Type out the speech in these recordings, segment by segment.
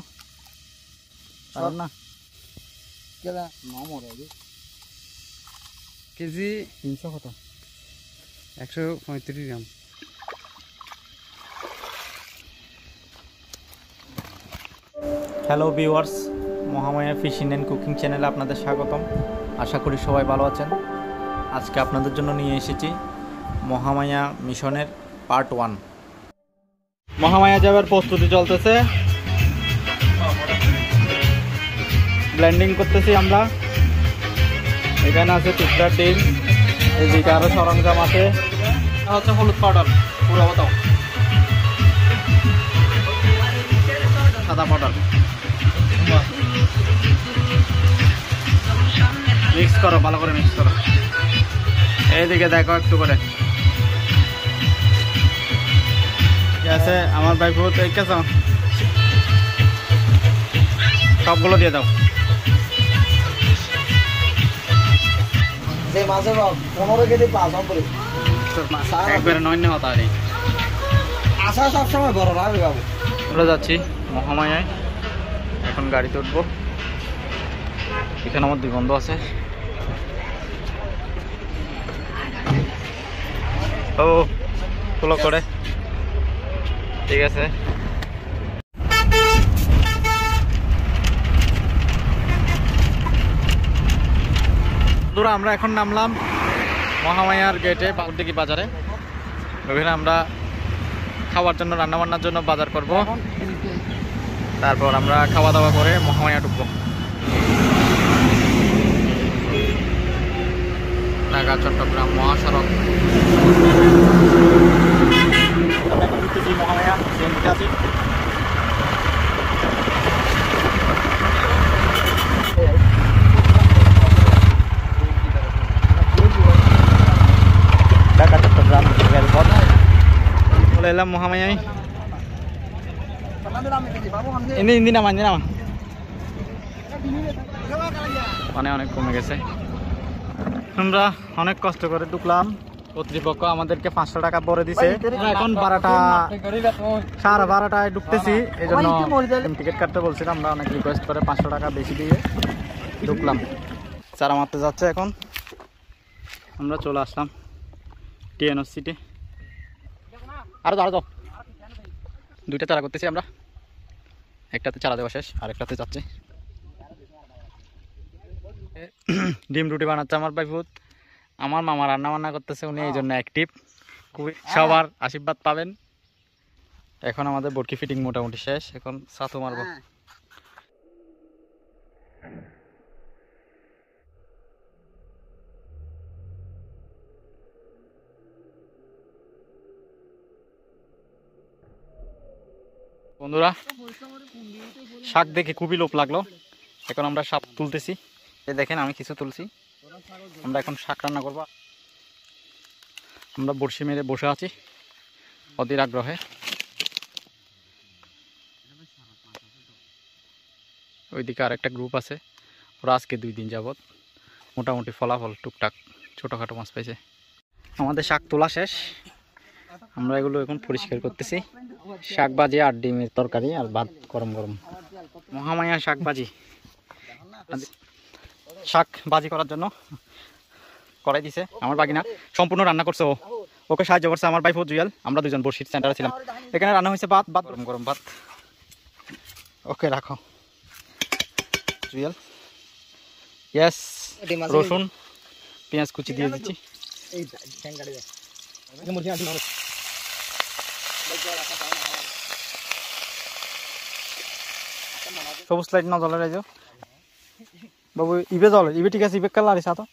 तो ना क्या नाम हो रहा है केजी 300 কত 135 gram hello viewers Mahamaya fishing and cooking চ্যানেলে আপনাদের স্বাগতম আশা করি সবাই ভালো আছেন আজকে আপনাদের জন্য নিয়ে এসেছি মহামায়া মিশনের পার্ট 1 মহামায়া যাওয়ার প্রস্তুতি চলতেছে ব্লেন্ডিং করতেছি আমরা এখানে আছে টুকরা ডিম এদিকে আরো সরঞ্জাম আছে হচ্ছে হলুদ পাউডার পুরো বাটাও সাদা পাউডার মিক্স করো ভালো করে মিক্স করো এইদিকে দেখো একটু করে আছে আমার ভাই বহুত একা যাও সবগুলো দিয়ে দাও दे मासे बाप, कमरे के दे पास हम पड़े। एक बार नॉन नहीं होता है। आशा साफ़ समय भरो ना बिगाड़ो। बड़ा जाची, मोहमाया। अपन गाड़ी तोड़ बो। इकना मत दिखाऊं दो आसे। ओ, पुलक करे। ठीक है से। দূরা আমরা এখন নামলাম মহামায়ার গেটে বাগদিঘি বাজারে ওখানে আমরা খাওয়ার জন্য রান্নাবান্নার জন্য বাজার করব তারপর আমরা খাওয়া দাওয়া করে মহামায়া ঢুকবো ঢাকা চট্টগ্রাম মহাসড়ক Mahamaya Lelam Muhammadnya ini namanya nama অনেক কমে গেছে আমরা অনেক কষ্ট করে ঢুকলাম কর্তৃপক্ষ আমাদেরকে 500 টাকা বরে দিয়েছে এখন 12টা 12:30টায় ঢুকতেছি এজন্য টিকিট কাটতে বলছিল আমরা অনেক রিকোয়েস্ট করে 500 টাকা বেশি দিয়ে ঢুকলাম চারা মারতে যাচ্ছে এখন আমরা চলে আসলাম টিএনও সিটি আরে দাঁড়াও দাও দুইটা চারা করতেছি আমরা একটাতে চারা দেওয়া শেষ আর একটাতে যাচ্ছে ডিম রুটি বানাচ্ছে আমার ভাই ভূত আমার মামা রান্না করতেছে উনি এইজন্য অ্যাকটিভ খুবই সবার আশীর্বাদ পাবেন এখন আমাদের বটকি ফিটিং মোটামুটি শেষ এখন ছাতু মারব বন্ধুরা শাক দেখে খুবই লোভ লাগলো এখন আমরা শাক তুলতেছি এই দেখেন আমি কিছু তুলছি আমরা এখন শাক রান্না করব আমরা বড়শি মেরে বসে আছি অধীর আগ্রহে ওইদিকে আরেকটা গ্রুপ আছে ওরা আজকে 2 দিন যাবত মোটামুটি ফলাফল টুকটাক ছোটখাটো মাছ পাইছে আমাদের শাক তোলা শেষ আমরা এগুলো এখন পরিষ্কার করতেছি শাক ভাজি আর ডিমের তরকারি আর ভাত গরম গরম মহামায়া শাক ভাজি শাক ভাজি করার জন্য করাই দিয়েছে আমার বাগিনা সম্পূর্ণ রান্না করছে ও ওকে সাহায্য করছে আমার ভাই ফজুয়াল আমরা দুজন বর্ষির সেন্টারে ছিলাম এখানে রান্না হয়েছে ভাত ভাত গরম গরম ভাত ওকে রাখো জুয়াল ইয়েস রসুন পেঁয়াজ কুচি দিয়ে দিচ্ছি সবুজ লাইট না জ্বলে রাইজ বাবু ইবে জ্বলে ইবে ঠিক আছে ইবে কালার আছে তো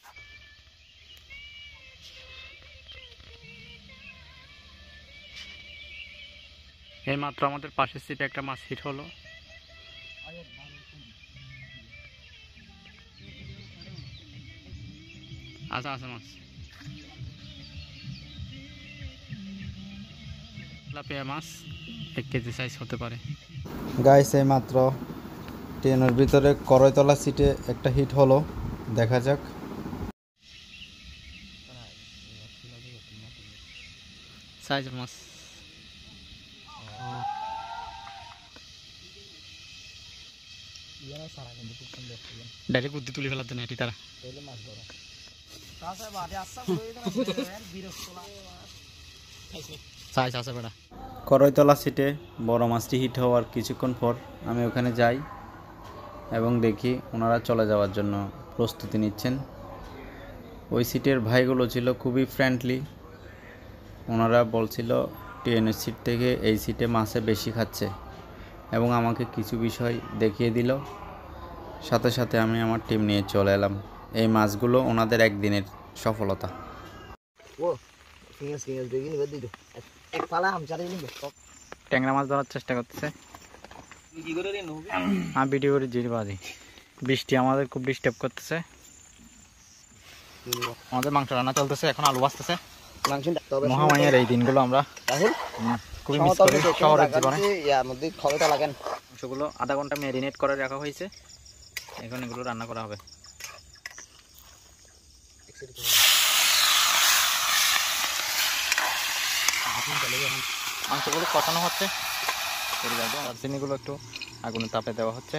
এই মাত্র আমাদের পাশের সিটে একটা মাছ হিট হলো আচ্ছা আচ্ছা মাছ লাপিয়া মাছ 1 কেজি সাইজ হতে পারে গাইস এই মাত্র ট্রেনের ভিতরে করয়তলা সিটে একটা হিট হলো দেখা যাক সাইজ মাছ ডাইরেক্ট উদ্দি তুলে ফেলাতে না এটি তারা তাহলে মাছ ধরো কাছে বাড়ি আসছে বলে দেন বিরস্তলা সাইজ আছে বড় করইতলা সিটে বড় মাছটি হিট হওয়ার কিছুক্ষণ পর আমি ওখানে যাই এবং দেখি ওনারা চলে যাওয়ার জন্য প্রস্তুতি নিচ্ছেন। ওই সিটের ভাইগুলো ছিল খুবই ফ্রেন্ডলি, ওনারা বলছিল ট্রেনের সিট থেকে এই সিটে মাছে বেশি খাচ্ছে এবং আমাকে কিছু বিষয় দেখিয়ে দিল। সাথে সাথে আমি আমার টিম নিয়ে চলে এলাম। এই মাছগুলো ওনাদের একদিনের সফলতা। ট্যাংরা মাছ ধরার চেষ্টা করতেছে, আমি ভিডিও করে জিরি বাজি। বৃষ্টি আমাদের খুব ডিস্টার্ব করতেছে, আমাদের মাংস রান্না চলতেছে, এখন আলু ভাজতেছে। মহামায়ার এই দিনগুলো আমরা খুবই মিস করি শহরের জীবনে। মাংসগুলো আধা ঘন্টা ম্যারিনেট করে রাখা হয়েছে, এখন এগুলো রান্না করা হবে। মাংসগুলো কষানো হচ্ছে, দারচিনিগুলো একটু আগুনে তাপে দেওয়া হচ্ছে।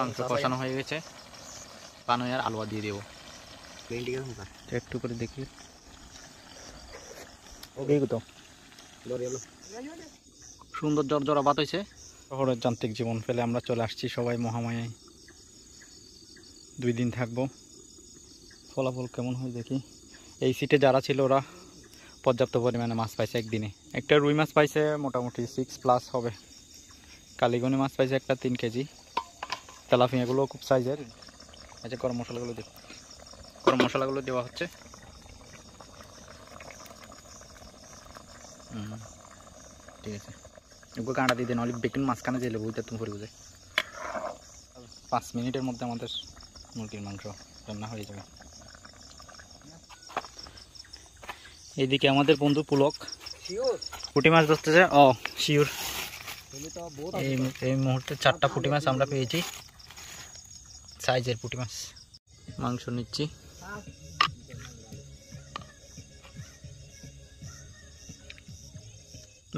মাংস কষানো হয়ে গেছে, পানোয়ার আলুয়া দিয়ে দেবো। একটু করে দেখি তো সুন্দর জরজরা ভাত হয়েছে। শহরের যান্ত্রিক জীবন ফেলে আমরা চলে আসছি সবাই মহামায়ায়, 2 দিন থাকবো। ফলাফল কেমন হয় দেখি। এই সিটে যারা ছিল ওরা পর্যাপ্ত পরিমাণে মাছ পাইছে একদিনে। একটা রুই মাছ পাইছে মোটামুটি 6+ হবে, কালীগনি মাছ পাইছে একটা 3 কেজি, তেলাপিয়াগুলো খুব সাইজের। আচ্ছা গরম মশলাগুলো দেখি, গরম মশলাগুলো দেওয়া হচ্ছে। ঠিক আছে, ওকে কাঁটা দিয়ে দেন, অলিভ বেকিং মাঝখানে যে লেবু ওইটা তুমি করে বুঝে 5 মিনিটের মধ্যে আমাদের মুরগির মাংস রান্না হয়ে যাবে। এদিকে আমাদের বন্ধু পুলক পুঁটি মাছ ধরতেছে। ও শিওর, এই মুহূর্তে 4টা পুঁটি মাছ আমরা পেয়েছি, সাইজের পুঁটি মাছ। মাংস নিচ্ছি,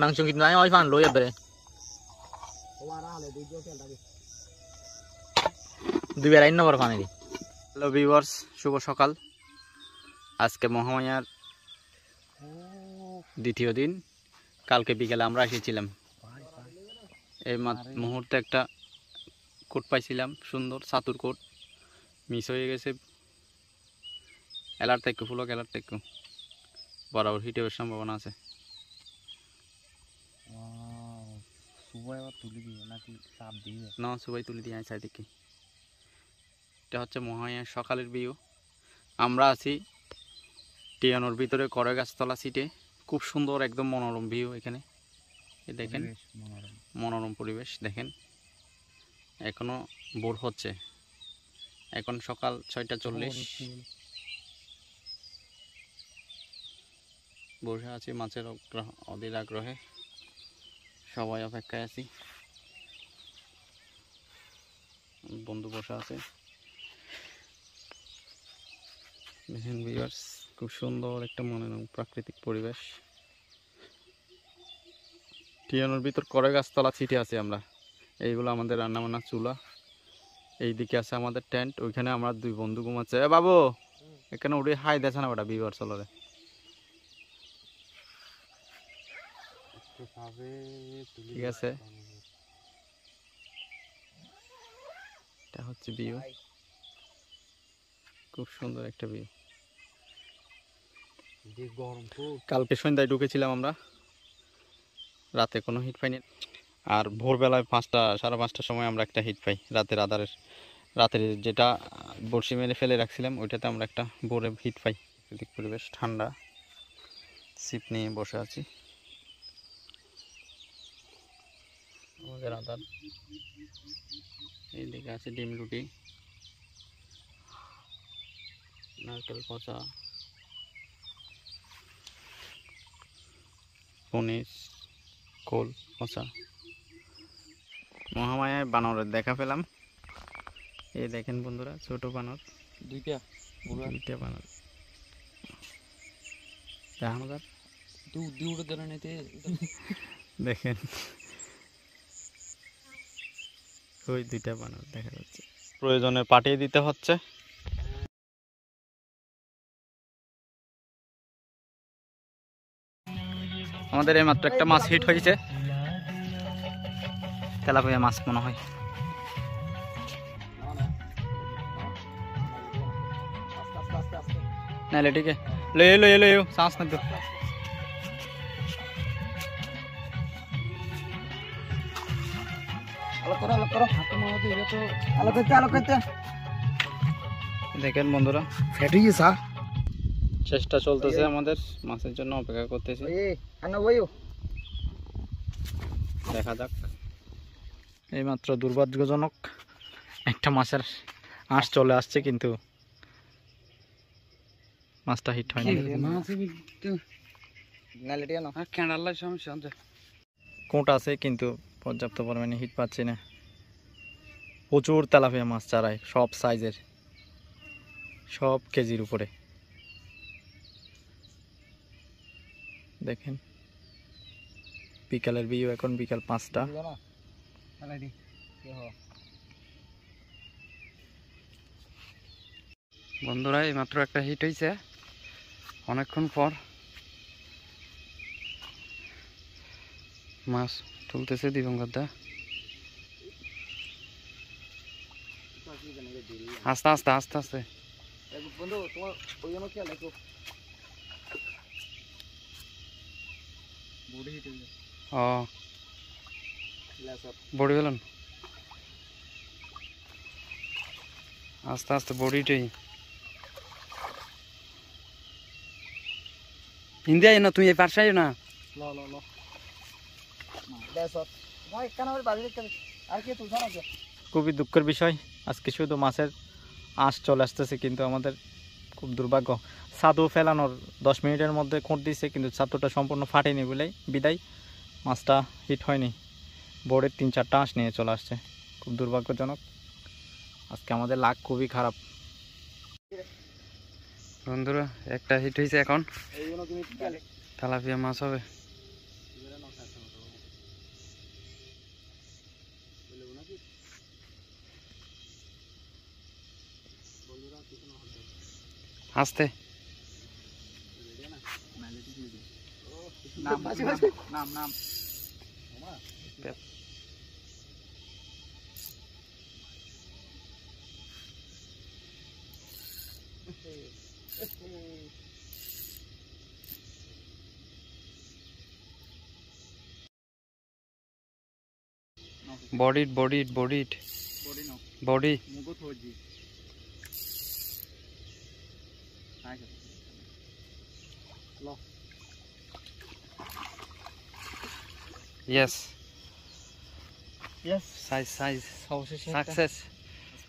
মাংস কিন্তু নাই ওই ফান লইয়া বেরে দুইবার আইন নম্বর ফানে। হ্যালো ভিউয়ার্স, শুভ সকাল। আজকে মহামায়ার 2য় দিন। কালকে বিকেলে আমরা এসেছিলাম, এই মুহূর্তে একটা কোট পাইছিলাম, সুন্দর সাতুর কোট, মিস হয়ে গেছে। এলার থেকে ফুলক এলার থেকে বরাবর হিট হওয়ার সম্ভাবনা আছে। না সবাই তুলে দিয়ে আয় সাইডে। এটা হচ্ছে মহামায়ার সকালের ভিউ। আমরা আছি টিয়ানোর ভিতরে করই গাছতলা সিটে, খুব সুন্দর একদম মনোরম ভিউ। এখানে দেখেন মনোরম পরিবেশ, দেখেন এখনো ভোর হচ্ছে, এখন সকাল 6:40। বসে আছি মাছের অধীর আগ্রহে, সবাই অপেক্ষায় আছি। বন্ধু বসে আছে, খুব সুন্দর একটা মনোরম প্রাকৃতিক পরিবেশ। টিয়ানোর ভিতর করই গাছতলা সিটে আছি আমরা। এইগুলো আমাদের রান্নাবান্না চুলা, এইদিকে আছে আমাদের টেন্ট, ওইখানে আমরা 2 বন্ধু ঘুমাচ্ছে। এ বাবু এখানে উঠে হাই দেখছে না ওটা বিবার চলরে। ঠিক আছে, এটা হচ্ছে ভিউ, খুব সুন্দর একটা ভিউ। কালকে সন্ধ্যায় ঢুকেছিলাম আমরা, রাতে কোনো হিট পাইনি, আর ভোরবেলায় 5:30-5:30 সময় আমরা একটা হিট পাই। রাতের আধারের রাতের যেটা বড়শি মেরে ফেলে রাখছিলাম ওইটাতে আমরা একটা ভোরে হিট পাই। এদিক পরিবেশ ঠান্ডা, ছিপ নিয়ে বসে আছি। আমাদের আধার এইদিকে আছে, ডিম রুটি, নারকেল পচা, পনির, কোল পচা। মহামায়ায় বানরের দেখা পেলাম। এই দেখেন বন্ধুরা, ছোট বানর, 2টা বানর। দেখেন ওই দুইটা বানর দেখা যাচ্ছে, প্রয়োজনে পাঠিয়ে দিতে হচ্ছে। আমাদের এই মাত্র একটা মাছ হিট হয়েছে, তেলাপিয়া মাছ মনে হয়। নাইলে ঠিক আছে, লো এলো এলো শ্বাস না তো। দেখেন বন্ধুরা, চেষ্টা চলতেছে আমাদের, মাছের জন্য অপেক্ষা করতেছে, দেখা যাক। এইমাত্র দুর্ভাগ্যজনক একটা মাছের আঁশ চলে আসছে, কিন্তু মাছটা হিট হয়নি। কোট আছে কিন্তু পর্যাপ্ত পরিমাণে হিট পাচ্ছি না। প্রচুর তেলাপিয়া মাছ চারায়, সব সাইজের, সব কেজির উপরে। দেখেন বিকালের ভিউ, এখন বিকাল 5টা। বন্ধুরা এইমাত্র একটা হিট হয়েছে অনেকক্ষণ পর, মাছ তুলতেছে দিবঙ্কর দা। আস্তে আস্তে আস্তে আস্তে বড়ি ফেলুন, আস্তে আস্তে বড়িটাই হিন্দি আই না, তুমি এই পাশে আইও না। খুবই দুঃখের বিষয়, আজকে শুধু মাছের আঁশ চলে আসতেছে, কিন্তু আমাদের খুব দুর্ভাগ্য। ছাতু ফেলানোর 10 মিনিটের মধ্যে খুঁট দিয়েছে, কিন্তু ছাতুটা সম্পূর্ণ ফাটেনি বলেই বিদায় মাছটা হিট হয়নি। বোর্ডের 3-4টা আঁশ নিয়ে চলে আসছে, খুব দুর্ভাগ্যজনক। আজকে আমাদের লাক খুবই খারাপ। বন্ধুরা একটা হিট হয়েছে, এখন তেলাপিয়া মাছ হবে। আস্তে বডিট বডিট বডিট বডি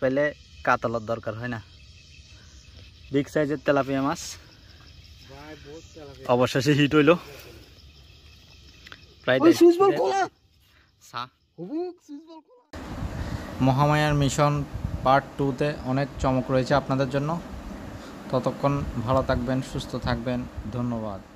পেলে কাতলার দরকার হয় না। বিগ সাইজের তেলাপিয়া মাছ অবশেষে হিট হইল। মহামায়ার মিশন পার্ট 2-তে অনেক চমক রয়েছে আপনাদের জন্য। ততক্ষণ ভালো থাকবেন, সুস্থ থাকবেন, ধন্যবাদ।